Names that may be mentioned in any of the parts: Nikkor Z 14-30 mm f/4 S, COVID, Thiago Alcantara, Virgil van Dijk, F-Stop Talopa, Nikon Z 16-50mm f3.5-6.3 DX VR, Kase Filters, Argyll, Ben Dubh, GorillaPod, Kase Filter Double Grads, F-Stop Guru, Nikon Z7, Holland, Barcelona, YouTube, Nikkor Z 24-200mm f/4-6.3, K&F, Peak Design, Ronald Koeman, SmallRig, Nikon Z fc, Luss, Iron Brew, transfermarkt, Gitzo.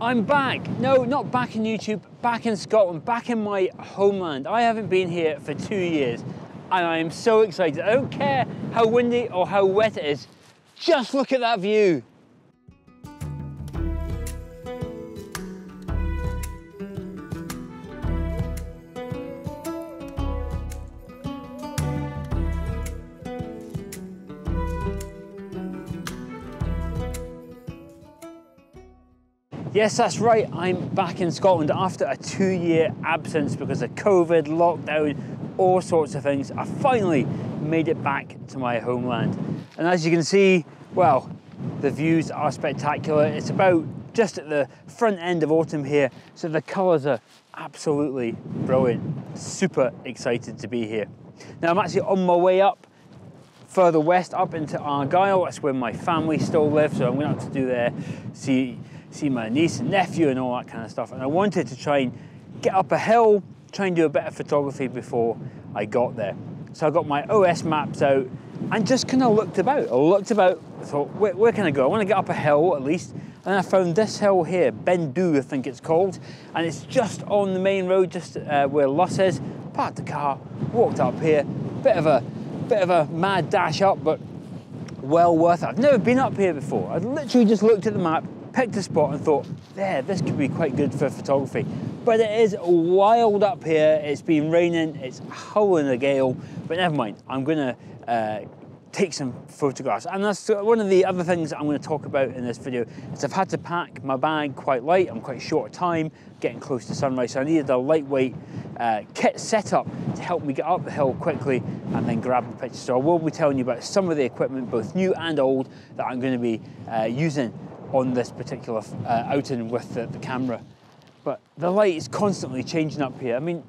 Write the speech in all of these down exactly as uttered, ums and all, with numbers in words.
I'm back. No, not back in YouTube, back in Scotland, back in my homeland. I haven't been here for two years and I am so excited. I don't care how windy or how wet it is, just look at that view. Yes, that's right, I'm back in Scotland after a two-year absence because of COVID, lockdown, all sorts of things. I finally made it back to my homeland. And as you can see, well, the views are spectacular. It's about just at the front end of autumn here, so the colours are absolutely brilliant. Super excited to be here. Now, I'm actually on my way up further west, up into Argyll. That's where my family still live, so I'm going to have to do there, see see my niece and nephew and all that kind of stuff. And I wanted to try and get up a hill, try and do a bit of photography before I got there. So I got my O S maps out and just kind of looked about. I looked about, I thought, where, where can I go? I want to get up a hill at least. And I found this hill here, Ben Dubh, I think it's called. And it's just on the main road, just uh, where Luss is. Parked the car, walked up here. Bit of a, bit of a mad dash up, but well worth it. I've never been up here before. I literally just looked at the map, picked a spot and thought, there, this could be quite good for photography. But it is wild up here. It's been raining, it's howling a gale, but never mind. I'm gonna uh, take some photographs. And that's one of the other things that I'm gonna talk about in this video, is I've had to pack my bag quite light. I'm quite short of time, getting close to sunrise. So I needed a lightweight uh, kit setup to help me get up the hill quickly and then grab the pictures. So I will be telling you about some of the equipment, both new and old, that I'm gonna be uh, using on this particular uh, outing with the, the camera. But the light is constantly changing up here. I mean,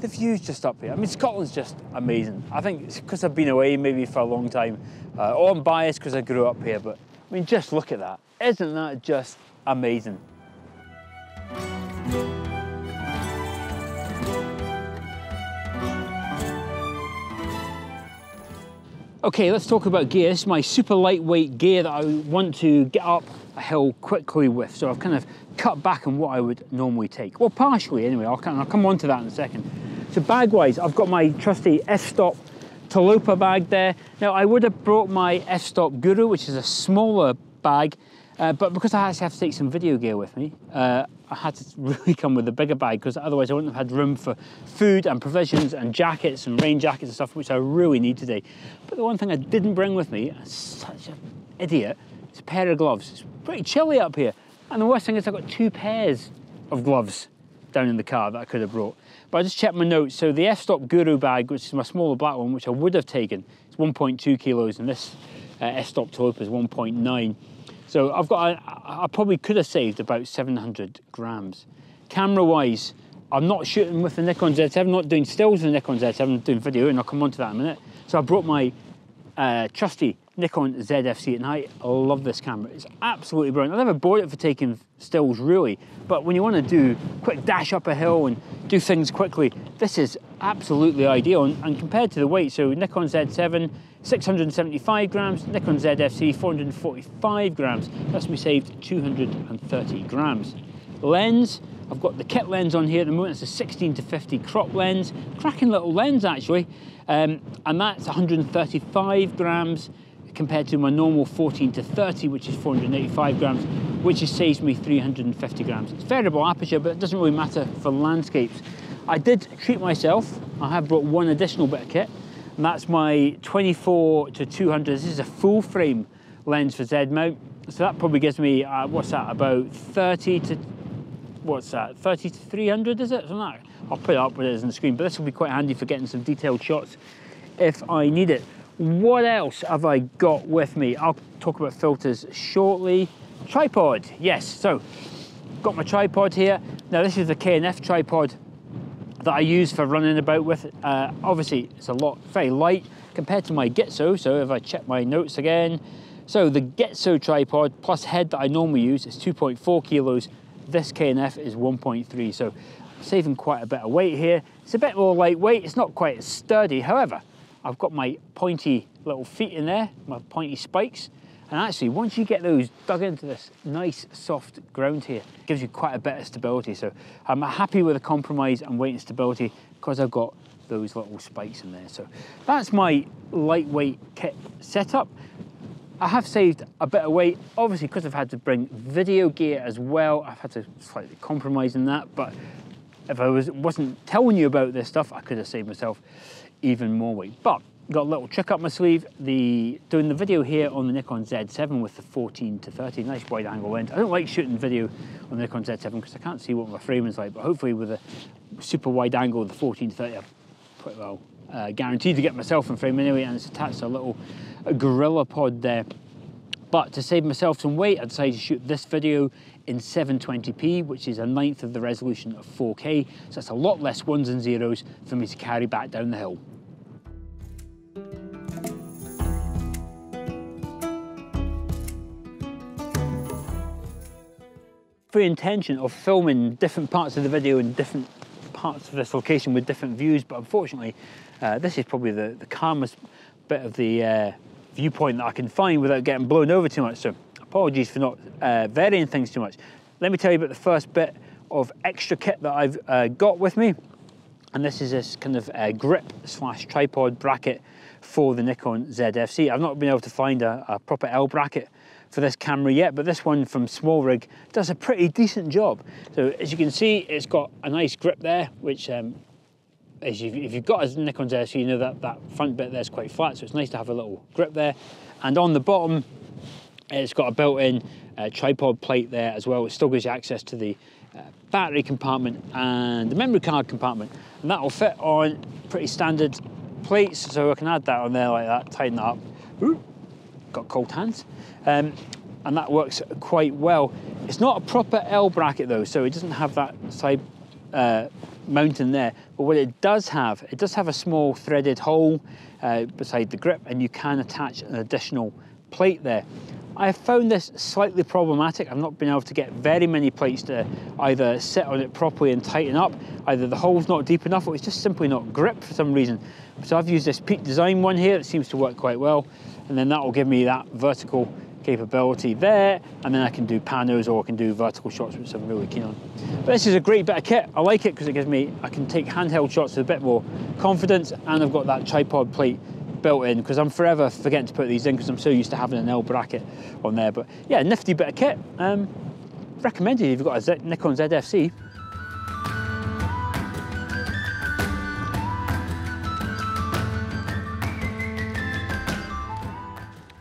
the view's just up here. I mean, Scotland's just amazing. I think it's because I've been away maybe for a long time, uh, or I'm biased because I grew up here, but I mean, just look at that. Isn't that just amazing? Okay, let's talk about gear. This is my super lightweight gear that I want to get up a hill quickly with. So I've kind of cut back on what I would normally take. Well, partially anyway, I'll, I'll come on to that in a second. So bag-wise, I've got my trusty F-Stop Talopa bag there. Now, I would have brought my F-Stop Guru, which is a smaller bag, uh, but because I actually have to take some video gear with me, uh, I had to really come with a bigger bag because otherwise I wouldn't have had room for food and provisions and jackets and rain jackets and stuff, which I really need today. But the one thing I didn't bring with me, I'm such an idiot, is a pair of gloves. It's pretty chilly up here. And the worst thing is I've got two pairs of gloves down in the car that I could have brought. But I just checked my notes. So the F-Stop Guru bag, which is my smaller black one, which I would have taken, it's one point two kilos, and this uh, F-Stop Talopa is one point nine. So I've got, I, I probably could have saved about seven hundred grams. Camera-wise, I'm not shooting with the Nikon Z seven, I'm not doing stills with the Nikon Z seven, I'm doing video, and I'll come on to that in a minute. So I brought my uh, trusty Nikon Z F C, and I love this camera. It's absolutely brilliant. I never bought it for taking stills, really, but when you want to do quick dash up a hill and do things quickly, this is absolutely ideal. And, and compared to the weight, so Nikon Z seven, six hundred seventy-five grams, Nikon Z F C, four hundred forty-five grams. That's me saved two hundred thirty grams. Lens, I've got the kit lens on here at the moment. It's a sixteen to fifty crop lens, cracking little lens actually, um, and that's one hundred thirty-five grams. Compared to my normal fourteen to thirty, which is four hundred eighty-five grams, which has saved me three hundred fifty grams. It's variable aperture, but it doesn't really matter for landscapes. I did treat myself. I have brought one additional bit of kit, and that's my twenty-four to two hundred. This is a full frame lens for Z mount. So that probably gives me, uh, what's that, about thirty to, what's that, thirty to three hundred, is it? Like that. I'll put it up with it on the screen, but this will be quite handy for getting some detailed shots if I need it. What else have I got with me? I'll talk about filters shortly. Tripod, yes. So, got my tripod here. Now, this is the K and F tripod that I use for running about with. Uh, obviously, it's a lot, very light compared to my Gitzo. So, if I check my notes again. So, the Gitzo tripod plus head that I normally use is two point four kilos. This K and F is one point three. So, saving quite a bit of weight here. It's a bit more lightweight. It's not quite as sturdy, however. I've got my pointy little feet in there, my pointy spikes. And actually, once you get those dug into this nice soft ground here, it gives you quite a bit of stability. So I'm happy with the compromise and weight and stability because I've got those little spikes in there. So that's my lightweight kit setup. I have saved a bit of weight, obviously, because I've had to bring video gear as well. I've had to slightly compromise in that, but if I was, wasn't telling you about this stuff, I could have saved myself even more weight. But got a little trick up my sleeve, the doing the video here on the Nikon Z seven with the fourteen to thirty, nice wide angle lens. I don't like shooting video on the Nikon Z seven because I can't see what my frame is like, but hopefully with a super wide angle, the fourteen to thirty, I'm pretty well uh, guaranteed to get myself in frame anyway, and it's attached to a little a GorillaPod there. But to save myself some weight, I decided to shoot this video in seven twenty p, which is a ninth of the resolution of four K, so that's a lot less ones and zeros for me to carry back down the hill. Every intention of filming different parts of the video in different parts of this location with different views, but unfortunately uh, this is probably the, the calmest bit of the uh, viewpoint that I can find without getting blown over too much, so apologies for not uh, varying things too much. Let me tell you about the first bit of extra kit that I've uh, got with me, and this is this kind of uh, grip slash tripod bracket for the Nikon Z F C. I've not been able to find a, a proper L bracket for this camera yet, but this one from SmallRig does a pretty decent job. So as you can see, it's got a nice grip there, which um, as you've, if you've got a Nikon Z F C, you know that, that front bit there's quite flat, so it's nice to have a little grip there. And on the bottom, it's got a built-in uh, tripod plate there as well, which still gives you access to the uh, battery compartment and the memory card compartment. And that'll fit on pretty standard plates, so I can add that on there like that, tighten that up. Ooh. Got cold hands, um, and that works quite well. It's not a proper L bracket though, so it doesn't have that side uh, mounting there, but what it does have, it does have a small threaded hole uh, beside the grip, and you can attach an additional plate there. I found this slightly problematic. I've not been able to get very many plates to either sit on it properly and tighten up. Either the hole's not deep enough or it's just simply not grip for some reason. So I've used this Peak Design one here. It seems to work quite well. And then that will give me that vertical capability there. And then I can do panos or I can do vertical shots, which I'm really keen on. But this is a great bit of kit. I like it because it gives me, I can take handheld shots with a bit more confidence, and I've got that tripod plate built in, because I'm forever forgetting to put these in because I'm so used to having an L bracket on there. But yeah, nifty bit of kit. Um, recommended if you've got a Z Nikon Z F C.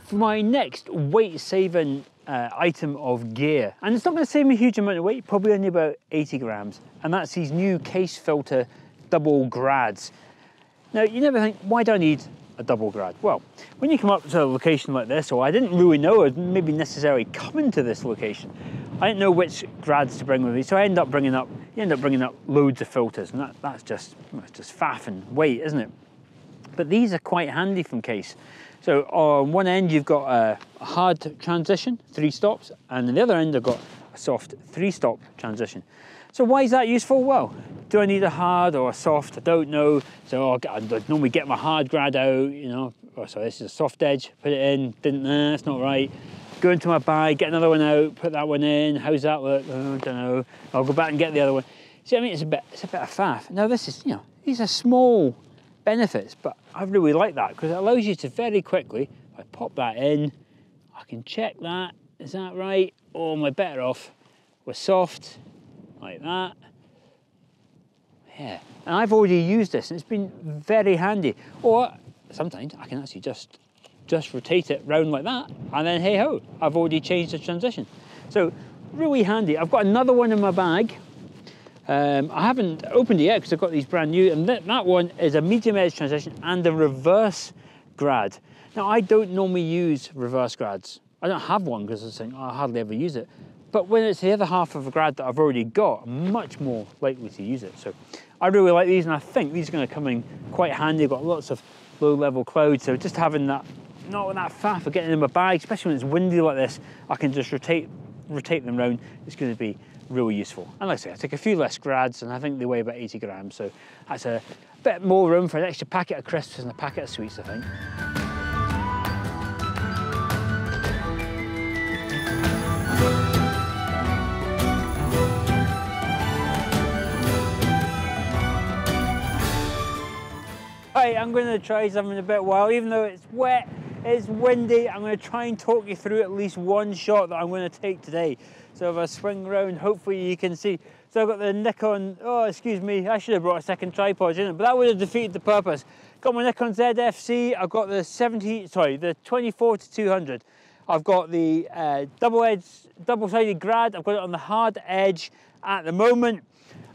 For my next weight saving uh, item of gear, and it's not going to save me a huge amount of weight, probably only about eighty grams, and that's these new Kase Filter Double Grads. Now you never think, why do I need a double grad? Well, when you come up to a location like this, or I didn't really know, I'd maybe necessarily coming to this location, I didn't know which grads to bring with me, so I end up bringing up, you end up bringing up loads of filters, and that, that's just, that's just faff and weight, isn't it? But these are quite handy from Kase. So on one end you've got a hard transition, three stops, and on the other end I've got a soft three-stop transition. So why is that useful? Well, do I need a hard or a soft? I don't know. So I normally get my hard grad out, you know. Oh, sorry, this is a soft edge, put it in, didn't, nah, that's not right. Go into my bag, get another one out, put that one in. How's that look? Oh, I don't know. I'll go back and get the other one. See what I mean? It's a bit, it's a bit of faff. Now this is, you know, these are small benefits, but I really like that because it allows you to very quickly, if I pop that in, I can check that. Is that right? Or am I better off with soft? Like that, yeah. And I've already used this and it's been very handy. Or sometimes I can actually just, just rotate it round like that, and then hey ho, I've already changed the transition. So really handy. I've got another one in my bag. Um, I haven't opened it yet because I've got these brand new, and that, that one is a medium edge transition and a reverse grad. Now I don't normally use reverse grads. I don't have one because I think oh, I hardly ever use it. But when it's the other half of a grad that I've already got, I'm much more likely to use it. So I really like these, and I think these are going to come in quite handy. I've got lots of low-level clouds, so just having that, not that faff of getting in my bag, especially when it's windy like this, I can just rotate, rotate them around. It's going to be really useful. And like I say, I take a few less grads, and I think they weigh about eighty grams, so that's a bit more room for an extra packet of crisps and a packet of sweets, I think. Right, I'm going to try something a bit wild. Even though it's wet, it's windy, I'm going to try and talk you through at least one shot that I'm going to take today. So if I swing around, hopefully you can see. So I've got the Nikon, oh excuse me, I should have brought a second tripod in it, but that would have defeated the purpose. Got my Nikon Z F C, I've got the seventy, sorry, the twenty-four to two hundred. I've got the uh, double edge, double-sided grad, I've got it on the hard edge at the moment.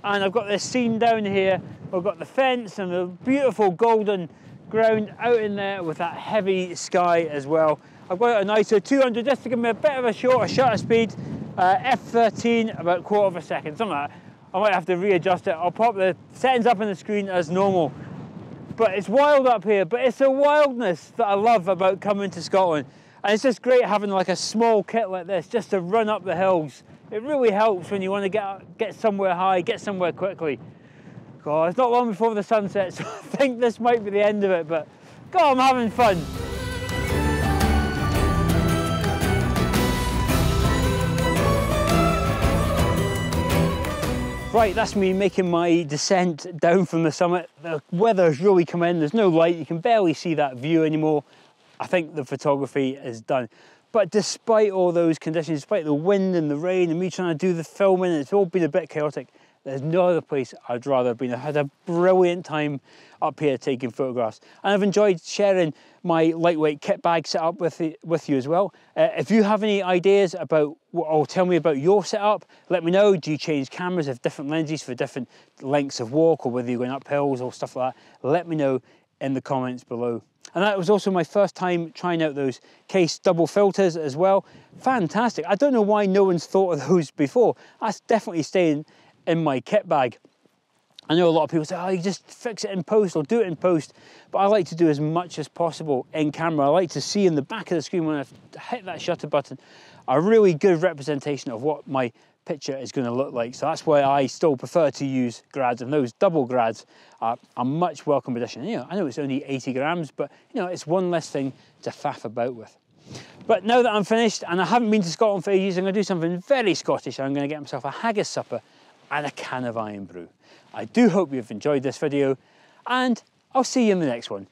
And I've got this scene down here. We've got the fence and the beautiful golden ground out in there with that heavy sky as well. I've got it on I S O two hundred just to give me a bit of a shorter shutter speed, uh, F thirteen, about a quarter of a second, something like that. I might have to readjust it. I'll pop the settings up on the screen as normal. But it's wild up here, but it's the wildness that I love about coming to Scotland. And it's just great having like a small kit like this just to run up the hills. It really helps when you want to get, get somewhere high, get somewhere quickly. God, it's not long before the sun sets, so I think this might be the end of it, but God, I'm having fun. Right, that's me making my descent down from the summit. The weather's really come in, there's no light, you can barely see that view anymore. I think the photography is done. But despite all those conditions, despite the wind and the rain and me trying to do the filming, it's all been a bit chaotic. There's no other place I'd rather have been. I had a brilliant time up here taking photographs. And I've enjoyed sharing my lightweight kit bag setup with, the, with you as well. Uh, if you have any ideas about, or tell me about your setup, let me know. Do you change cameras, have different lenses for different lengths of walk, or whether you're going up hills or stuff like that? Let me know in the comments below. And that was also my first time trying out those Kase double filters as well. Fantastic. I don't know why no one's thought of those before. That's definitely staying in my kit bag. I know a lot of people say, oh, you just fix it in post or do it in post. But I like to do as much as possible in camera. I like to see in the back of the screen when I hit that shutter button, a really good representation of what my picture is going to look like. So that's why I still prefer to use grads, and those double grads are a much welcome addition. You know, I know it's only eighty grams, but you know, it's one less thing to faff about with. But now that I'm finished, and I haven't been to Scotland for ages, I'm going to do something very Scottish. I'm going to get myself a haggis supper and a can of Iron Brew. I do hope you've enjoyed this video, and I'll see you in the next one.